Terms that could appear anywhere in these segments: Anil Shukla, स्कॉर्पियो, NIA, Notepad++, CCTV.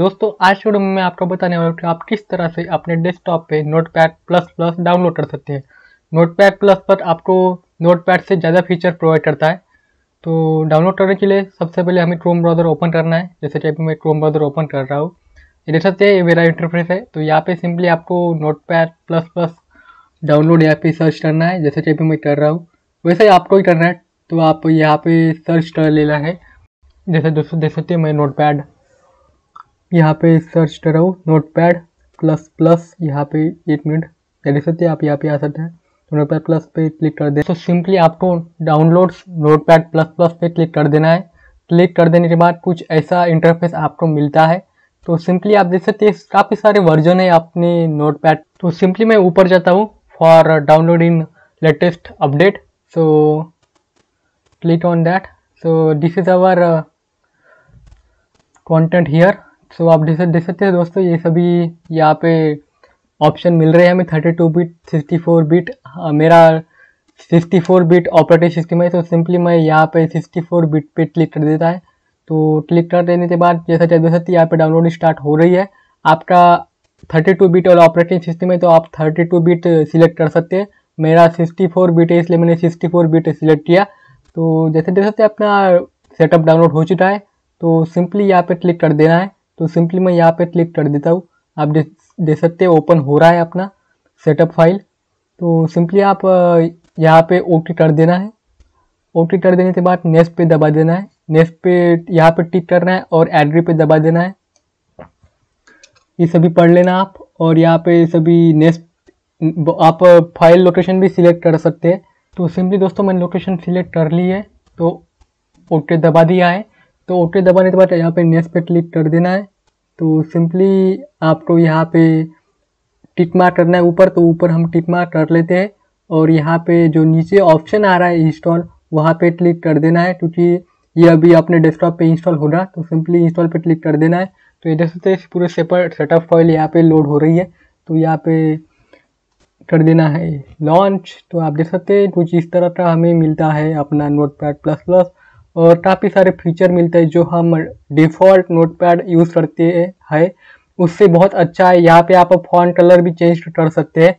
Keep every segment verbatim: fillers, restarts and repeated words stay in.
दोस्तों आज शुरू में मैं आपको बताने वाला हूँ कि आप किस तरह से अपने डेस्कटॉप पे नोटपैड प्लस प्लस डाउनलोड कर सकते हैं। नोटपैड प्लस पर आपको नोटपैड से ज़्यादा फीचर प्रोवाइड करता है। तो डाउनलोड करने के लिए सबसे पहले हमें क्रोम ब्राउज़र ओपन करना है। जैसे कि अभी मैं क्रोम ब्राउज़र ओपन कर रहा हूँ, ये देख सकते हैं ये मेरा इंटरफेस है। तो यहाँ पर सिंपली आपको नोटपैड प्लस प्लस डाउनलोड यहाँ पर सर्च करना है, जैसे कि अभी मैं कर रहा हूँ वैसे ही आपको ही करना है। तो आप यहाँ पर सर्च कर लेना है, जैसे दोस्तों देख सकते हैं मैं नोटपैड यहाँ पे सर्च कर रहा हूँ, नोटपैड प्लस प्लस। यहाँ पे एक मिनट देख सकते हैं आप, यहाँ पे आ सकते हैं नोटपैड प्लस पे क्लिक कर दे। तो सिंपली आपको डाउनलोड्स नोटपैड प्लस प्लस पे क्लिक कर देना है। क्लिक कर देने के बाद कुछ ऐसा इंटरफेस आपको मिलता है। तो सिंपली आप देख सकते हैं काफ़ी सारे वर्जन है अपने नोटपैड। तो सिंपली मैं ऊपर जाता हूँ for download in latest update, so click on that. So this is our content here. So so, आप देख देख सकते हैं दोस्तों ये सभी यहाँ पे ऑप्शन मिल रहे हैं हमें thirty two bit, sixty four bit. मेरा sixty four bit operating system है। तो सिंपली मैं यहाँ पे सिक्स्टी फोर बिट पे क्लिक कर देता है। तो क्लिक कर देने के बाद जैसा कि देख सकते हैं यहाँ पे डाउनलोड स्टार्ट हो रही है। आपका थर्टी टू बिट वाला ऑपरेटिंग सिस्टम है तो आप थर्टी टू बिट सिलेक्ट कर सकते हैं। मेरा सिक्स्टी फोर बिट है इसलिए मैंने सिक्स्टी फोर बिट सिलेक्ट किया। तो जैसे देख सकते हैं अपना सेटअप डाउनलोड हो चुका है। तो सिंपली यहाँ पर क्लिक कर देना है। तो सिंपली मैं यहाँ पे क्लिक कर देता हूँ, आप देख सकते हैं ओपन हो रहा है अपना सेटअप फाइल। तो सिंपली आप यहाँ पे ओके कर देना है। ओके कर देने के बाद नेक्स्ट पे दबा देना है। नेक्स्ट पे यहाँ पे टिक करना है और एग्री पे दबा देना है। ये सभी पढ़ लेना आप, और यहाँ पे सभी नेक्स्ट आप फाइल लोकेशन भी सिलेक्ट कर सकते हैं। तो सिंपली दोस्तों मैंने लोकेशन सिलेक्ट कर ली है, तो ओके दबा दिया है। तो ओके दबाने के बाद यहाँ पे नेक्स्ट पे क्लिक कर देना है। तो सिंपली आपको यहाँ पे टिक मार्क करना है ऊपर, तो ऊपर हम टिक मार्क कर लेते हैं। और यहाँ पे जो नीचे ऑप्शन आ रहा है इंस्टॉल, वहाँ पे क्लिक कर देना है क्योंकि ये अभी अपने डेस्कटॉप पे इंस्टॉल हो रहा। तो सिंपली इंस्टॉल पे क्लिक कर देना है। तो ये देख सकते हैं पूरे सेपर सेटअप फाइल यहाँ पे लोड हो रही है। तो यहाँ पे कर देना है लॉन्च। तो आप देख सकते हैं कुछ इस तरह का हमें मिलता है अपना नोटपैड प्लस प्लस, और काफ़ी सारे फीचर मिलते हैं जो हम डिफ़ॉल्ट नोटपैड यूज़ करते हैं, उससे बहुत अच्छा है। यहाँ पे आप फॉन्ट कलर भी चेंज कर सकते हैं,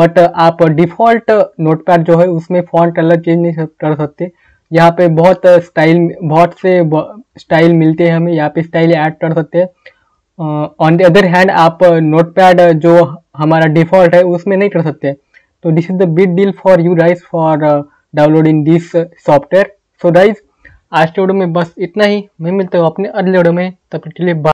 बट आप डिफ़ॉल्ट नोटपैड जो है उसमें फॉन्ट कलर चेंज नहीं कर सकते। यहाँ पे बहुत स्टाइल बहुत से स्टाइल मिलते हैं हमें, यहाँ पे स्टाइल ऐड कर सकते हैं। ऑन द अदर हैंड आप नोटपैड जो हमारा डिफ़ॉल्ट है उसमें नहीं कर सकते। तो this is the big deal for you guys for downloading this software. So guys आज के वीडियो में बस इतना ही। मैं मिलता हूँ अपने अगले वीडियो में, तब तक के लिए बाय।